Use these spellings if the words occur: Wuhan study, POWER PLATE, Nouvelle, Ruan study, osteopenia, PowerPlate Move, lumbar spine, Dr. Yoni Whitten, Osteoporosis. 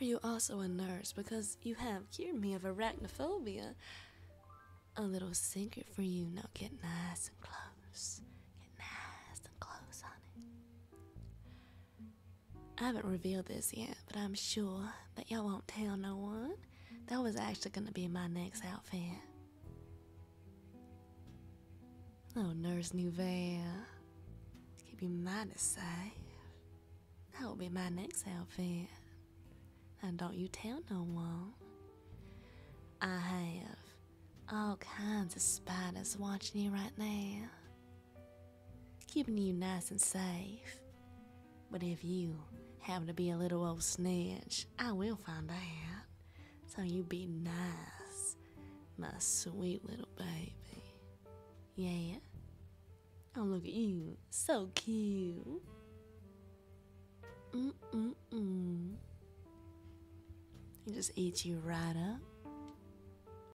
Are you also a nurse? Because you have cured me of arachnophobia. A little secret for you. Now get nice and close. Get nice and close, honey. I haven't revealed this yet, but I'm sure that y'all won't tell no one. That was actually going to be my next outfit. Oh, Nurse Nouvelle. Keep your mind safe. That will be my next outfit. And don't you tell no one. I have all kinds of spiders watching you right now, keeping you nice and safe. But if you happen to be a little old snitch, I will find out. So you be nice, my sweet little baby. Yeah. Oh, look at you. So cute. You just eat you right up.